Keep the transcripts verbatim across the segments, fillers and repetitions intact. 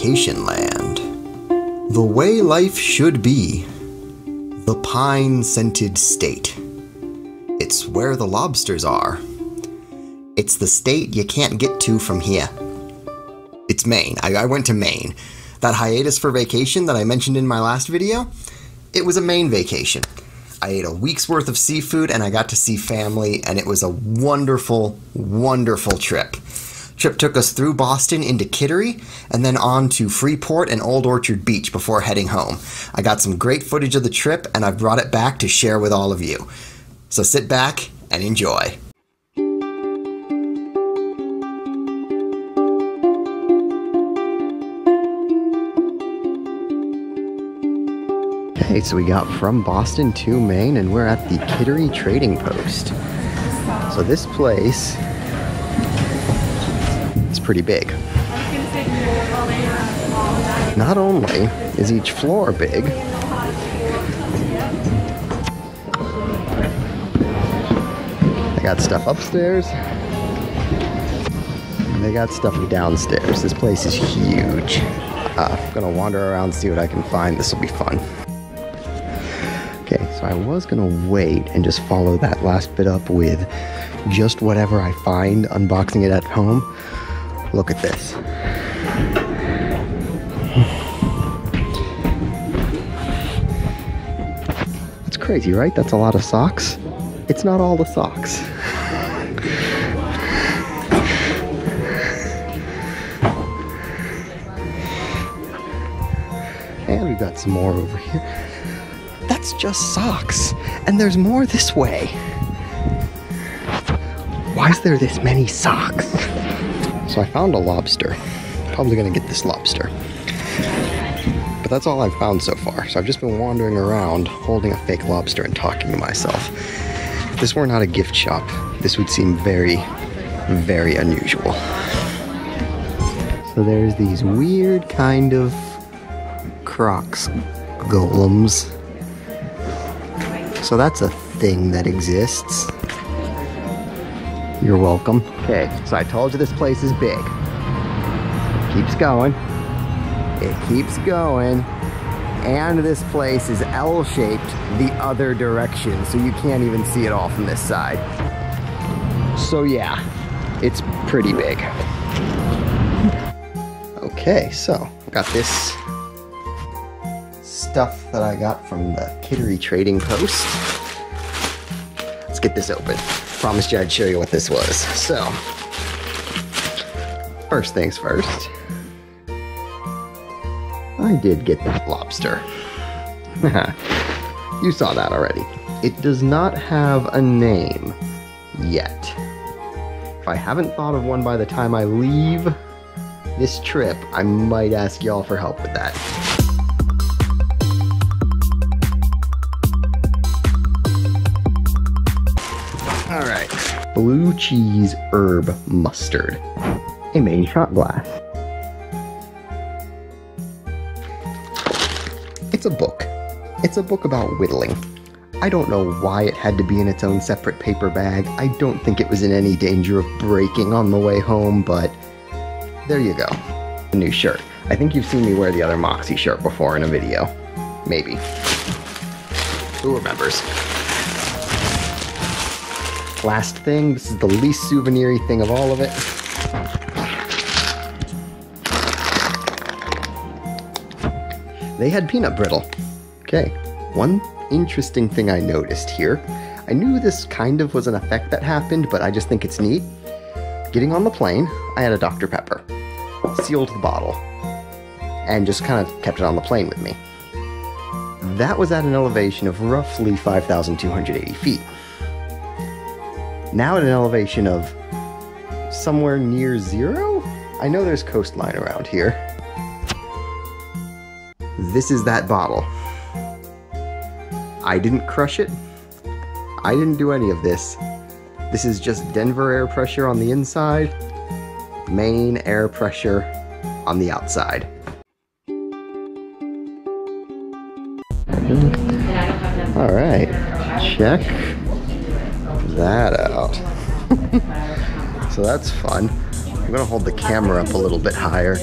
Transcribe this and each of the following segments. vacation land. The way life should be. The pine-scented state. It's where the lobsters are. It's the state you can't get to from here. It's Maine. I, I went to Maine. That hiatus for vacation that I mentioned in my last video, it was a Maine vacation. I ate a week's worth of seafood and I got to see family, and it was a wonderful, wonderful trip. Trip took us through Boston into Kittery and then on to Freeport and Old Orchard Beach before heading home. I got some great footage of the trip and I've brought it back to share with all of you. So sit back and enjoy. Okay, so we got from Boston to Maine and we're at the Kittery Trading Post. So this place it's pretty big. Not only is each floor big, they got stuff upstairs and they got stuff downstairs. This place is huge. Uh, I'm gonna wander around and see what I can find. This will be fun. Okay, so I was gonna wait and just follow that last bit up with just whatever I find, unboxing it at home. Look at this. It's crazy, right? That's a lot of socks. It's not all the socks. And we've got some more over here. That's just socks. And there's more this way. Why is there this many socks? So I found a lobster. Probably gonna get this lobster. But that's all I've found so far. So I've just been wandering around holding a fake lobster and talking to myself. If this were not a gift shop, this would seem very, very unusual. So there's these weird kind of Crocs golems. So that's a thing that exists. You're welcome. Okay, so I told you this place is big. It keeps going. It keeps going. And this place is L-shaped the other direction, so you can't even see it all from this side. So yeah, it's pretty big. Okay, so I got this stuff that I got from the Kittery Trading Post. Let's get this open. Promised you I'd show you what this was. So, first things first, I did get that lobster. You saw that already. It does not have a name yet. If I haven't thought of one by the time I leave this trip, I might ask y'all for help with that. Blue cheese herb mustard. A Maine shot glass. It's a book. It's a book about whittling. I don't know why it had to be in its own separate paper bag. I don't think it was in any danger of breaking on the way home, but there you go. A new shirt. I think you've seen me wear the other Moxie shirt before in a video. Maybe. Who remembers? Last thing, this is the least souvenir-y thing of all of it. They had peanut brittle. Okay, one interesting thing I noticed here. I knew this kind of was an effect that happened, but I just think it's neat. Getting on the plane, I had a Doctor Pepper. Sealed the bottle. And just kind of kept it on the plane with me. That was at an elevation of roughly five thousand two hundred eighty feet. Now at an elevation of somewhere near zero? I know there's coastline around here. This is that bottle. I didn't crush it. I didn't do any of this. This is just Denver air pressure on the inside, Maine air pressure on the outside. All right, check that out. So that's fun. I'm gonna hold the camera up a little bit higher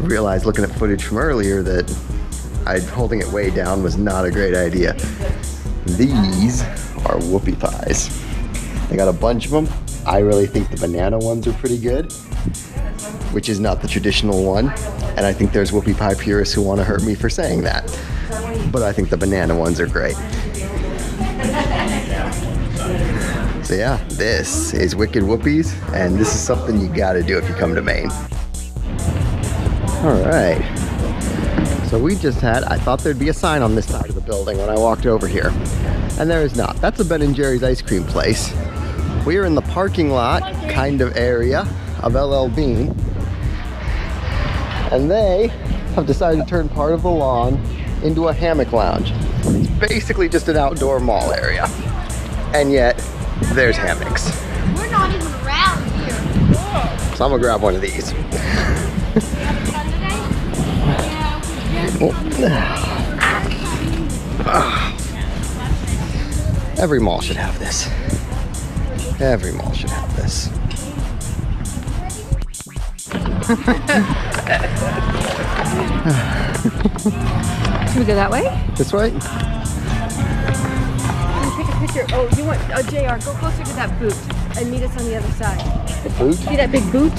realized looking at footage from earlier that I holding it way down was not a great idea. These are whoopie pies. I got a bunch of them. I really think the banana ones are pretty good, which is not the traditional one. And I think there's whoopie pie purists who want to hurt me for saying that. But I think the banana ones are great. So yeah, this is Wicked Whoopies, and this is something you gotta do if you come to Maine. All right. So we just had, I thought there'd be a sign on this side of the building when I walked over here. And there is not. That's a Ben and Jerry's ice cream place. We are in the parking lot kind of area of L L Bean. And they have decided to turn part of the lawn into a hammock lounge. It's basically just an outdoor mall area. And yet, there's hammocks. We're not even around here. So I'm gonna grab one of these. Every mall should have this. Every mall should have this. Should we go that way? This way? Take a picture. Oh, you want, oh, J R, go closer to that boot and meet us on the other side. The boot? See that big boot?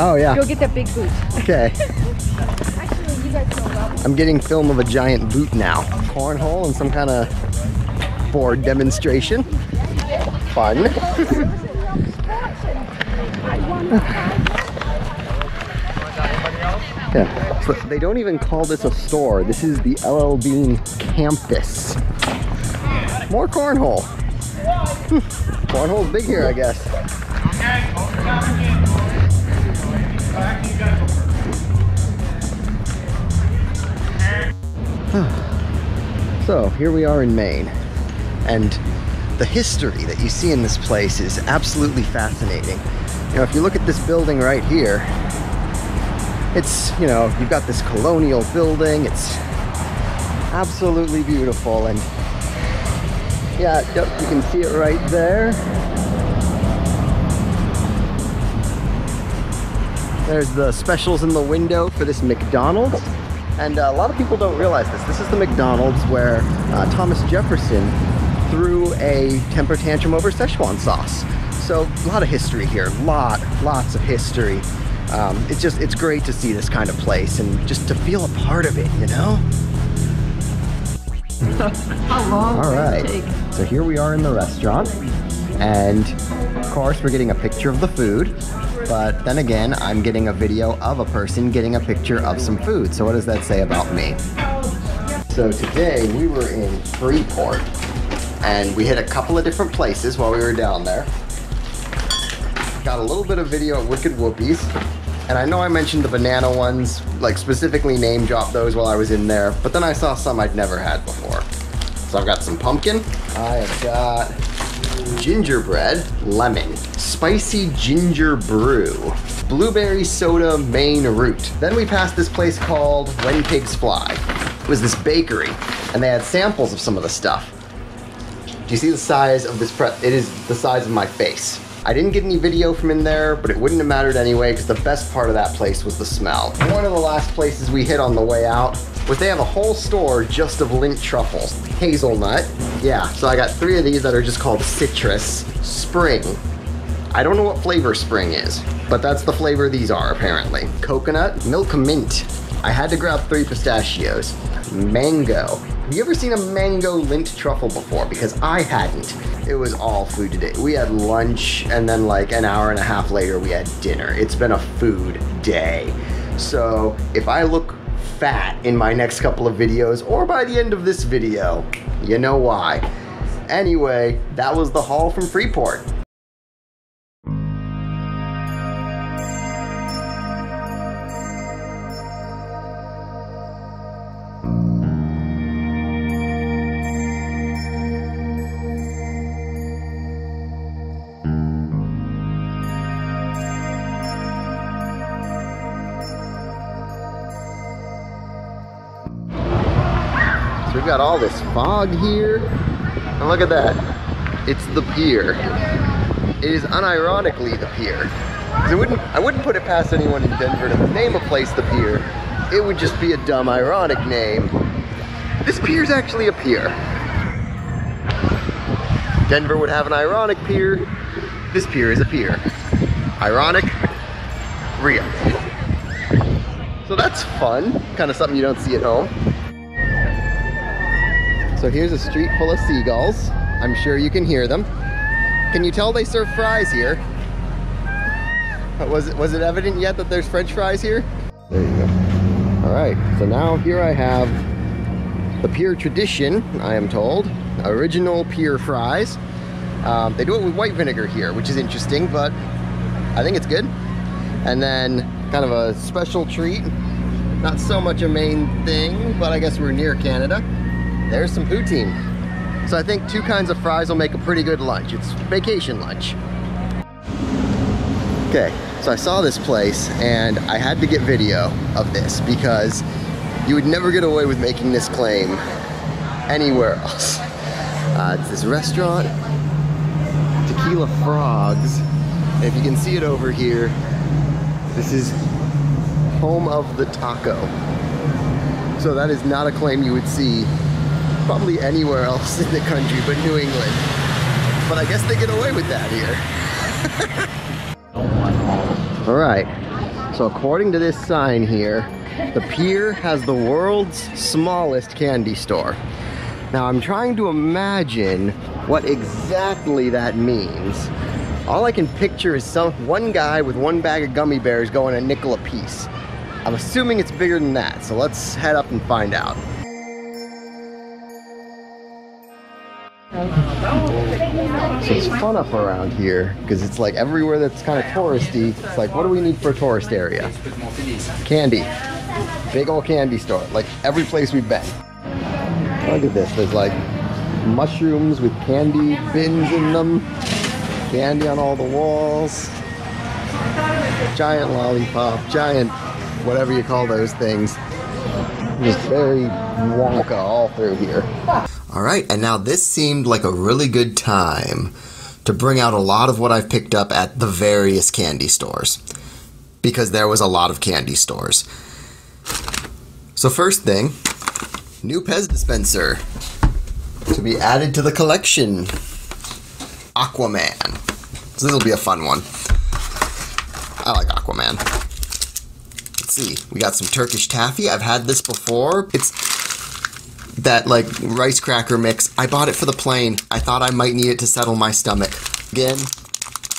Oh, yeah. Go get that big boot. Okay. Actually, you guys know well. I'm getting film of a giant boot now. Cornhole and some kind of board demonstration. Fun. Yeah. So they don't even call this a store. This is the L L Bean campus. More cornhole. Cornhole's big here, I guess. So here we are in Maine, and the history that you see in this place is absolutely fascinating. You know, if you look at this building right here, it's, you know, you've got this colonial building. It's absolutely beautiful, and yeah, yep, you can see it right there. There's the specials in the window for this McDonald's. And uh, a lot of people don't realize this. This is the McDonald's where uh, Thomas Jefferson threw a temper tantrum over Szechuan sauce. So a lot of history here, lot, lots of history. Um, it's just, it's great to see this kind of place and just to feel a part of it, you know? How long All right. Take? So here we are in the restaurant, and of course we're getting a picture of the food, but then again, I'm getting a video of a person getting a picture of some food. So what does that say about me? So today we were in Freeport, and we hit a couple of different places while we were down there. Got a little bit of video of Wicked Whoopies, and I know I mentioned the banana ones, like specifically name dropped those while I was in there, but then I saw some I'd never had before. So I've got some pumpkin. I've got gingerbread, lemon, spicy ginger brew, blueberry soda, Maine root. Then we passed this place called When Pigs Fly. It was this bakery, and they had samples of some of the stuff. Do you see the size of this prep? It is the size of my face. I didn't get any video from in there, but it wouldn't have mattered anyway because the best part of that place was the smell. One of the last places we hit on the way out was they have a whole store just of Lindt truffles. Hazelnut, yeah, so I got three of these that are just called citrus. Spring, I don't know what flavor spring is, but that's the flavor these are apparently. Coconut, milk mint. I had to grab three pistachios. Mango. Have you ever seen a mango Lindt truffle before? Because I hadn't. It was all food today. We had lunch, and then like an hour and a half later, we had dinner. It's been a food day. So if I look fat in my next couple of videos, or by the end of this video, you know why. Anyway, that was the haul from Freeport. We've got all this fog here, and look at that. It's the pier. It is unironically the pier. I wouldn't, I wouldn't put it past anyone in Denver to name a place the pier, it would just be a dumb, ironic name. This pier's actually a pier. Denver would have an ironic pier. This pier is a pier. Ironic, real. So that's fun. Kind of something you don't see at home. So here's a street full of seagulls. I'm sure you can hear them. Can you tell they serve fries here? Was it, was it evident yet that there's French fries here? There you go. All right, so now here I have the pier tradition, I am told. Original pier fries. Um, they do it with white vinegar here, which is interesting, but I think it's good. And then kind of a special treat. Not so much a Maine thing, but I guess we're near Canada. There's some poutine. So I think two kinds of fries will make a pretty good lunch. It's vacation lunch. Okay, so I saw this place and I had to get video of this because you would never get away with making this claim anywhere else. Uh, it's this restaurant, Tequila Frogs. And if you can see it over here, this is home of the taco. So that is not a claim you would see probably anywhere else in the country but New England. But I guess they get away with that here. All right, so according to this sign here, the pier has the world's smallest candy store. Now I'm trying to imagine what exactly that means. All I can picture is some one guy with one bag of gummy bears going a nickel a piece. I'm assuming it's bigger than that, so let's head up and find out. So it's fun up around here because it's like everywhere that's kind of touristy. It's like, what do we need for a tourist area? Candy. Big old candy store. Like every place we've been. Look at this. There's like mushrooms with candy bins in them. Candy on all the walls. Giant lollipop. Giant whatever you call those things. Just very Wonka all through here. All right, and now this seemed like a really good time to bring out a lot of what I've picked up at the various candy stores, because there was a lot of candy stores. So first thing, new Pez dispenser to be added to the collection, Aquaman. So this will be a fun one. I like Aquaman. Let's see, we got some Turkish taffy. I've had this before. It's that like rice cracker mix. I bought it for the plane. I thought I might need it to settle my stomach. Again,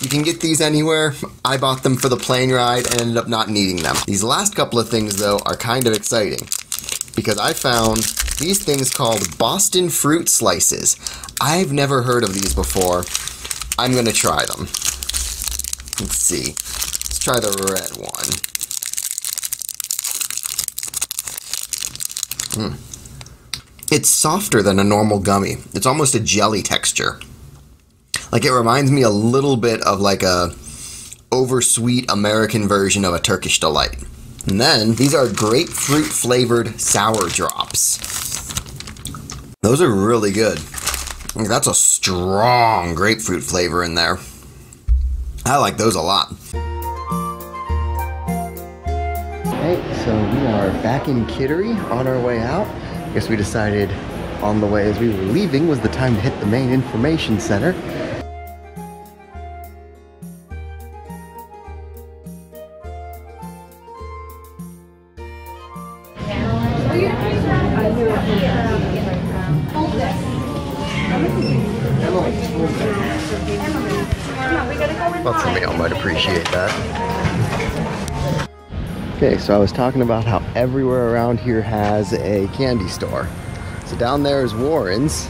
you can get these anywhere. I bought them for the plane ride and ended up not needing them. These last couple of things though are kind of exciting because I found these things called Boston fruit slices. I've never heard of these before. I'm gonna try them. Let's see, let's try the red one. Hmm. It's softer than a normal gummy. It's almost a jelly texture. Like it reminds me a little bit of like a oversweet American version of a Turkish delight. And then these are grapefruit flavored sour drops. Those are really good. That's a strong grapefruit flavor in there. I like those a lot. Hey, so we are back in Kittery on our way out. I guess we decided on the way as we were leaving was the time to hit the main information center. Lots of mail might appreciate that. Okay, so I was talking about how everywhere around here has a candy store. So down there is Warren's,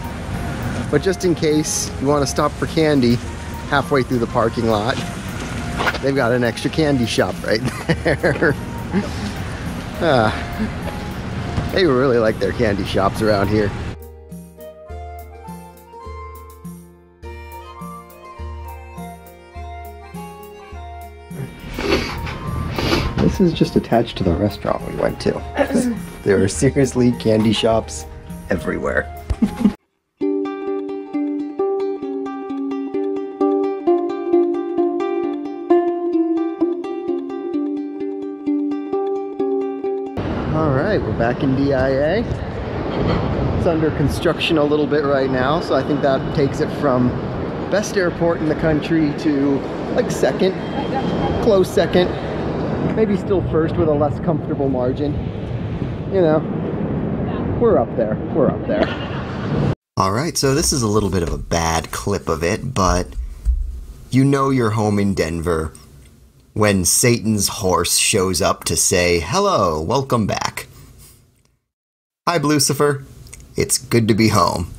but just in case you want to stop for candy halfway through the parking lot, they've got an extra candy shop right there. uh, they really like their candy shops around here. This is just attached to the restaurant we went to. There are seriously candy shops everywhere. right, we're back in D I A. It's under construction a little bit right now, so I think that takes it from best airport in the country to like second, close second, maybe still first with a less comfortable margin. You know, we're up there, we're up there. All right, so this is a little bit of a bad clip of it, but you know you're home in Denver when Satan's horse shows up to say, "Hello, welcome back. Hi, Blucifer. It's good to be home."